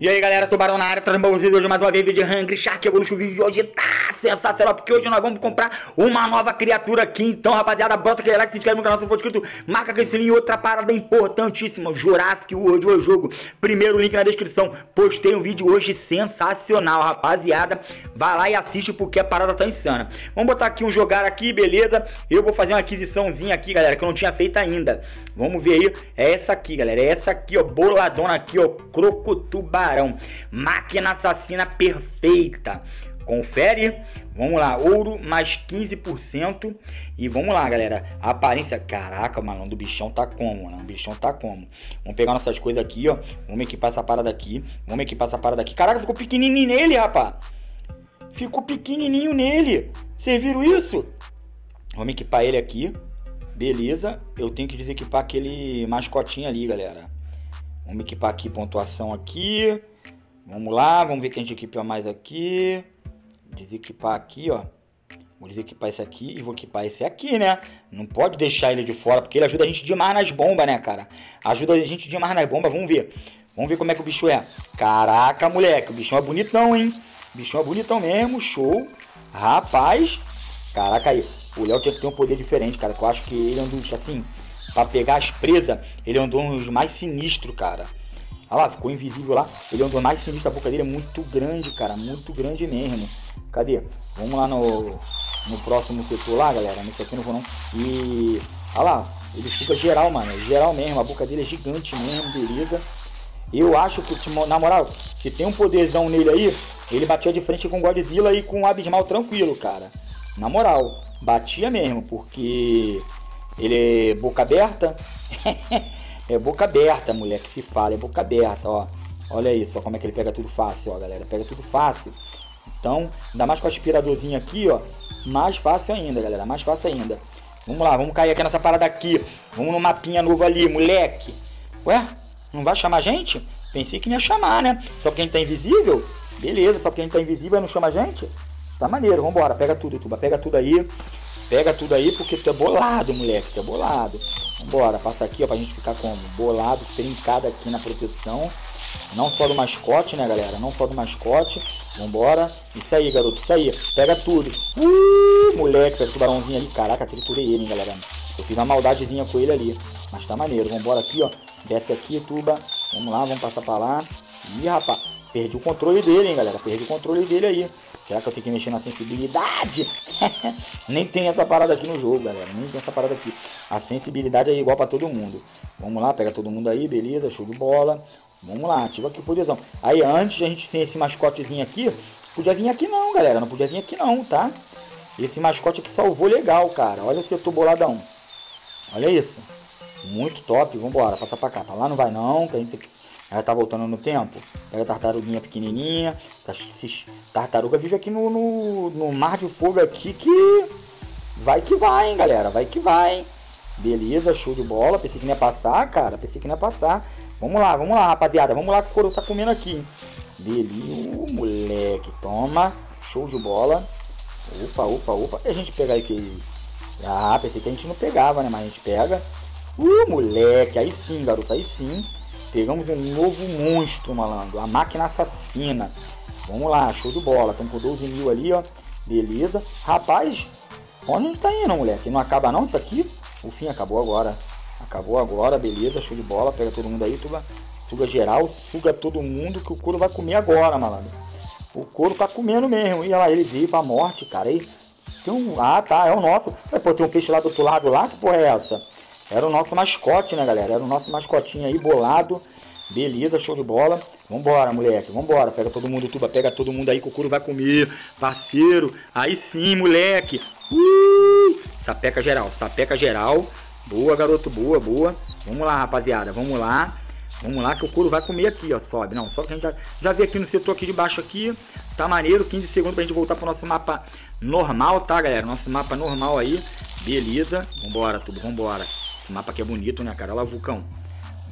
E aí galera, Tubarão na área, trazendo pra vocês hoje mais uma vez vídeo de Hungry Shark Evolution. O vídeo de hoje tá sensacional, porque hoje nós vamos comprar uma nova criatura aqui. Então rapaziada, bota aquele like, se inscreve no canal se não for inscrito, marca aquele sininho. Outra parada importantíssima, Jurassic World, o jogo, primeiro link na descrição. Postei um vídeo hoje sensacional, rapaziada, vai lá e assiste porque a parada tá insana. Vamos botar aqui um jogar aqui, beleza. Eu vou fazer uma aquisiçãozinha aqui, galera, que eu não tinha feito ainda. Vamos ver aí, é essa aqui, galera, é essa aqui, ó, boladona aqui, ó, CROCOTUBARÃO, máquina assassina perfeita. Confere, vamos lá, ouro mais 15% e vamos lá, galera, a aparência, caraca, mano, do bichão tá como, mano, o bichão tá como. Vamos pegar nossas coisas aqui, ó, vamos equipar essa parada aqui, vamos equipar essa parada aqui. Caraca, ficou pequenininho nele, rapaz, ficou pequenininho nele, vocês viram isso? Vamos equipar ele aqui, beleza, eu tenho que desequipar aquele mascotinho ali, galera. Vamos equipar aqui, pontuação aqui, vamos lá, vamos ver o que a gente equipa mais aqui. Desequipar aqui, ó. Vou desequipar esse aqui e vou equipar esse aqui, né? Não pode deixar ele de fora, porque ele ajuda a gente demais nas bombas, né, cara? Ajuda a gente demais nas bombas, vamos ver. Vamos ver como é que o bicho é. Caraca, moleque, o bichão é bonitão, hein? O bichão é bonitão mesmo, show. Rapaz. Caraca aí, o Léo tinha que ter um poder diferente, cara. Que eu acho que ele é um dos, assim, pra pegar as presas, ele andou um dos mais sinistros, cara. Olha lá, ficou invisível lá. Ele andou mais sinistro, a boca dele é muito grande, cara. Muito grande mesmo. Cadê? Vamos lá no próximo setor lá, galera. Nesse aqui eu não vou não. E... olha lá, ele fica geral, mano. Geral mesmo, a boca dele é gigante mesmo, beleza. Eu acho que, na moral, se tem um poderzão nele aí, ele batia de frente com Godzilla e com o Abismal tranquilo, cara. Na moral, batia mesmo, porque... ele é boca aberta. É boca aberta, moleque, se fala, é boca aberta, ó. Olha isso, ó, como é que ele pega tudo fácil, ó, galera. Pega tudo fácil. Então, ainda mais com o aspiradorzinho aqui, ó. Mais fácil ainda, galera, mais fácil ainda. Vamos lá, vamos cair aqui nessa parada aqui. Vamos no mapinha novo ali, moleque. Ué, não vai chamar a gente? Pensei que não ia chamar, né? Só porque a gente tá invisível? Beleza, só porque a gente tá invisível não chama a gente? Tá maneiro, vambora, pega tudo, Tuba, pega tudo aí. Pega tudo aí, porque tu é bolado, moleque, tu é bolado. Vambora, passa aqui, ó, pra gente ficar como? Bolado, trincado aqui na proteção. Não só do mascote, né, galera? Não só do mascote. Vambora. Isso aí, garoto, isso aí. Pega tudo. Moleque, pega o tubarãozinho ali. Caraca, triturei ele, hein, galera. Eu fiz uma maldadezinha com ele ali. Mas tá maneiro. Vambora aqui, ó. Desce aqui, Tuba. Vamos lá, vamos passar pra lá. Ih, rapaz, perdi o controle dele, hein, galera. Perdi o controle dele aí. Será que eu tenho que mexer na sensibilidade? Nem tem essa parada aqui no jogo, galera. Nem tem essa parada aqui. A sensibilidade é igual pra todo mundo. Vamos lá, pega todo mundo aí, beleza. Show de bola. Vamos lá, ativa aqui o poderzão. Aí, antes de a gente ter esse mascotezinho aqui, podia vir aqui não, galera. Não podia vir aqui não, tá? Esse mascote aqui salvou legal, cara. Olha o setor boladão. Olha isso. Muito top. Vambora, passa pra cá. Pra lá não vai não, que a gente tem que... ela tá voltando no tempo. Pega a tartaruguinha pequenininha. Tartaruga vive aqui no mar de fogo aqui que... vai que vai, hein, galera. Vai que vai, hein. Beleza, show de bola. Pensei que não ia passar, cara. Pensei que não ia passar. Vamos lá, rapaziada. Vamos lá que o coroa tá comendo aqui, hein. Delírio, moleque. Toma. Show de bola. Opa, opa, opa. E a gente pega aí que... ah, pensei que a gente não pegava, né? Mas a gente pega. Moleque. Aí sim, garoto. Aí sim. Pegamos um novo monstro, malandro. A máquina assassina. Vamos lá, show de bola. Estamos com 12 mil ali, ó. Beleza. Rapaz, onde a gente tá indo, moleque? Não acaba não isso aqui? O fim acabou agora. Acabou agora, beleza. Show de bola. Pega todo mundo aí, Tuba. Suga geral, suga todo mundo que o couro vai comer agora, malandro. O couro tá comendo mesmo. E olha lá, ele veio pra morte, cara. Aí, tem um... ah, tá, é o nosso. Aí, pô, tem um peixe lá do outro lado lá. Que porra é essa? Era o nosso mascote, né, galera? Era o nosso mascotinho aí, bolado. Beleza, show de bola. Vambora, moleque, vambora. Pega todo mundo, Tuba. Pega todo mundo aí que o couro vai comer, parceiro. Aí sim, moleque. Sapeca geral, sapeca geral. Boa, garoto, boa, boa. Vamos lá, rapaziada, vamos lá. Vamos lá que o couro vai comer aqui, ó. Sobe, não, só que a gente já veio aqui no setor aqui de baixo aqui. Tá maneiro, 15 segundos pra gente voltar pro nosso mapa normal, tá, galera? Nosso mapa normal aí. Beleza. Vambora, Tuba, vambora. Esse mapa aqui é bonito, né, cara? Olha lá, vulcão.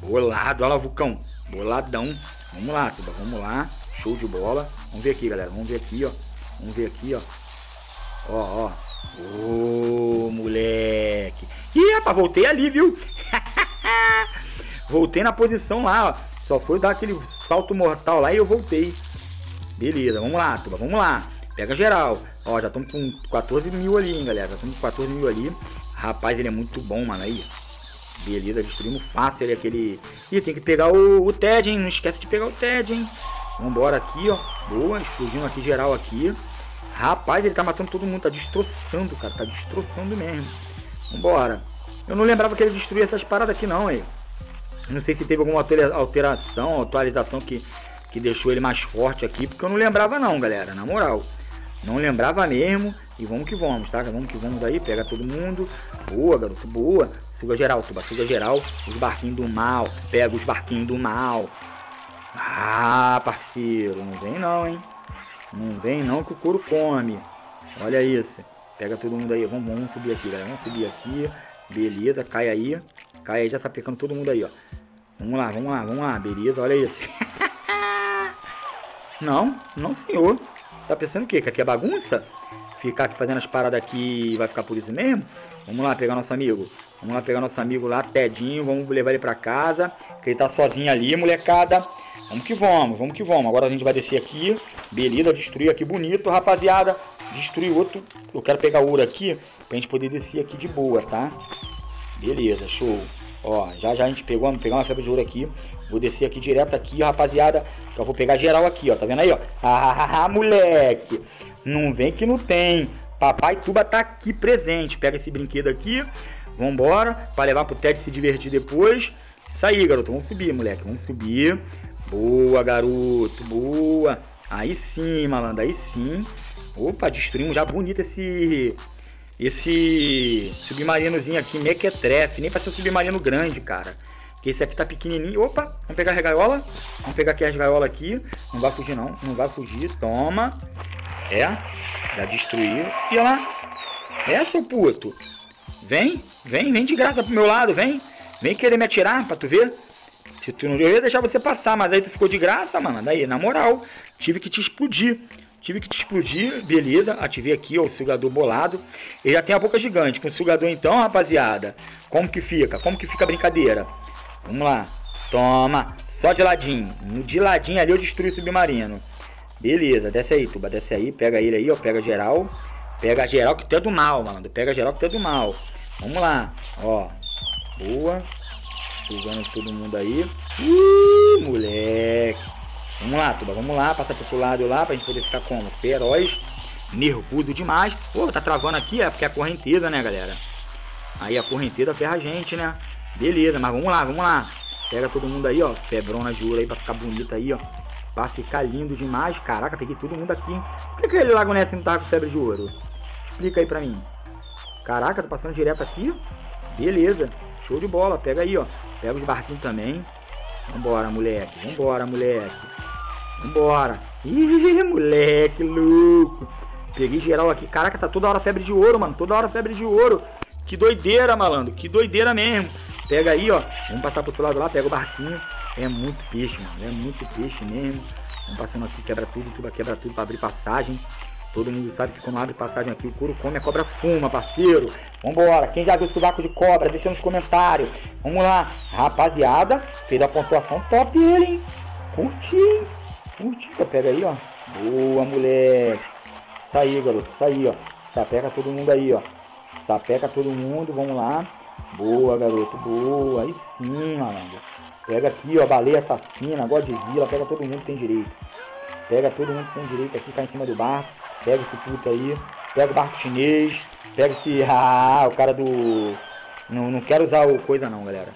Bolado, olha lá, vulcão. Boladão. Vamos lá, Tuba, vamos lá. Show de bola. Vamos ver aqui, galera. Vamos ver aqui, ó. Vamos ver aqui, ó. Ó, ó. Ô, moleque. Ih, rapaz, voltei ali, viu? Voltei na posição lá, ó. Só foi dar aquele salto mortal lá e eu voltei. Beleza, vamos lá, turma, vamos lá. Pega geral. Ó, já estamos com 14 mil ali, hein, galera. Já estamos com 14 mil ali. Rapaz, ele é muito bom, mano, aí. Beleza, destruímos fácil ali aquele... Ih, tem que pegar o Ted, hein. Não esquece de pegar o Ted, hein. Vambora aqui, ó. Boa, explodindo aqui geral aqui. Rapaz, ele tá matando todo mundo. Tá destroçando, cara. Tá destroçando mesmo. Vambora. Eu não lembrava que ele destruía essas paradas aqui, não, aí. Não sei se teve alguma alteração, atualização que deixou ele mais forte aqui, porque eu não lembrava não, galera, na moral. Não lembrava mesmo, e vamos que vamos, tá? Vamos que vamos aí, pega todo mundo. Boa, garoto, boa. Suga geral, tuba, suga geral. Os barquinhos do mal, pega os barquinhos do mal. Ah, parceiro, não vem não, hein? Não vem não que o couro come. Olha isso. Pega todo mundo aí, vamos subir aqui, galera, vamos subir aqui. Beleza, cai aí. Cai aí, já tá pecando todo mundo aí, ó. Vamos lá, vamos lá, vamos lá, beleza, olha isso. Não, não senhor. Tá pensando o quê? Que aqui é bagunça? Ficar aqui fazendo as paradas aqui vai ficar por isso mesmo? Vamos lá pegar nosso amigo. Vamos lá pegar nosso amigo lá, Tedinho. Vamos levar ele pra casa, que ele tá sozinho ali, molecada. Vamos que vamos, vamos que vamos. Agora a gente vai descer aqui. Beleza, destruiu aqui bonito, rapaziada. Destruiu outro. Eu quero pegar ouro aqui, pra gente poder descer aqui de boa, tá? Beleza, show. Ó, já a gente pegou, vamos pegar uma febre de ouro aqui. Vou descer aqui direto aqui, rapaziada. Que eu vou pegar geral aqui, ó. Tá vendo aí, ó? Ah, moleque. Não vem que não tem. Papai Tuba tá aqui presente. Pega esse brinquedo aqui. Vambora. Pra levar pro Ted se divertir depois. Isso aí, garoto. Vamos subir, moleque. Vamos subir. Boa, garoto. Boa. Aí sim, malandro. Aí sim. Opa, destruímos já bonito esse... Esse submarinozinho aqui, mequetrefe, nem pra ser um submarino grande, cara. Porque esse aqui tá pequenininho. Opa, vamos pegar a gaiola. Vamos pegar aqui as gaiolas aqui. Não vai fugir não, não vai fugir. Toma. É, já destruiu. E olha lá. É, seu puto. Vem, vem, vem de graça pro meu lado, vem. Vem querer me atirar pra tu ver. Se tu não... Eu ia deixar você passar, mas aí tu ficou de graça, mano. Daí, na moral, tive que te explodir. Tive que te explodir, beleza, ativei aqui ó, o sugador bolado, ele já tem a boca gigante, com o sugador então, rapaziada, como que fica a brincadeira, vamos lá, toma, só de ladinho ali eu destruí o submarino, beleza, desce aí Tuba, desce aí, pega ele aí, ó, pega geral que tu é do mal, mano, pega geral que tu é do mal, vamos lá, ó, boa, sugando todo mundo aí, moleque, vamos lá, Tuba, vamos lá, passa pro lado lá pra gente poder ficar como? Feroz, nervoso demais. Pô, tá travando aqui, é porque é a correnteza, né, galera? Aí a correnteza ferra a gente, né? Beleza, mas vamos lá, vamos lá. Pega todo mundo aí, ó, febrona de ouro aí pra ficar bonito aí, ó. Pra ficar lindo demais. Caraca, peguei todo mundo aqui, hein? Por que aquele lago Ness não tava com febre de ouro? Explica aí pra mim. Caraca, tô passando direto aqui. Beleza, show de bola, pega aí, ó. Pega os barquinhos também. Vambora, moleque, vambora, moleque. Vambora. Ih, moleque louco. Peguei geral aqui. Caraca, tá toda hora febre de ouro, mano. Toda hora febre de ouro. Que doideira, malandro. Que doideira mesmo. Pega aí, ó. Vamos passar pro outro lado lá. Pega o barquinho. É muito peixe, mano. É muito peixe mesmo. Vamos passando aqui. Quebra tudo. Tuba quebra tudo pra abrir passagem. Todo mundo sabe que quando abre passagem aqui, o couro come, a cobra fuma, parceiro. Vambora. Quem já viu o subaco de cobra, deixa nos comentários. Vamos lá. Rapaziada, fez a pontuação top ele, hein. Curti. Pega aí, ó. Boa, moleque. Isso aí, garoto. Isso aí, ó. Sapeca todo mundo aí, ó. Sapeca todo mundo. Vamos lá. Boa, garoto. Boa. Aí sim, malandro. Pega aqui, ó. Baleia assassina. Godzilla. Pega todo mundo que tem direito. Pega todo mundo que tem direito aqui. Cai em cima do barco. Pega esse puto aí. Pega o barco chinês. Pega esse... Ah, o cara do... Não quero usar o coisa não, galera.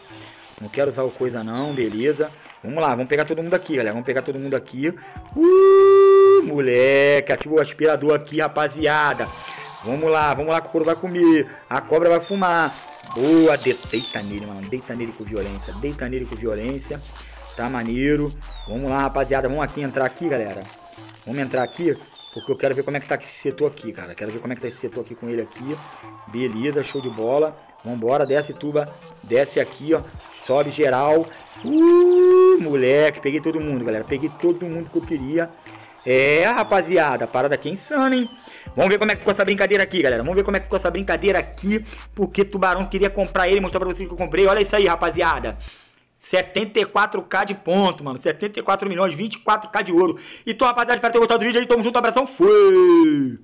Não quero usar o coisa não. Beleza. Vamos lá, vamos pegar todo mundo aqui, galera. Vamos pegar todo mundo aqui. Moleque, ativou o aspirador aqui, rapaziada. Vamos lá que o couro vai comer. A cobra vai fumar. Boa, deita nele, mano. Deita nele com violência. Deita nele com violência. Tá maneiro. Vamos lá, rapaziada. Vamos aqui entrar aqui, galera. Vamos entrar aqui, porque eu quero ver como é que tá esse setor aqui, cara. Quero ver como é que tá esse setor aqui com ele aqui. Beleza, show de bola. Vambora, desce, Tuba. Desce aqui, ó. Sobe geral. Moleque, peguei todo mundo, galera. Peguei todo mundo que eu queria. É, rapaziada, a parada aqui é insana, hein? Vamos ver como é que ficou essa brincadeira aqui, galera. Vamos ver como é que ficou essa brincadeira aqui. Porque Tubarão queria comprar ele. Mostrar pra vocês que eu comprei. Olha isso aí, rapaziada. 74k de ponto, mano. 74 milhões, 24k de ouro. Então, rapaziada, espero ter gostado do vídeo aí. Tamo junto, abração. Fui!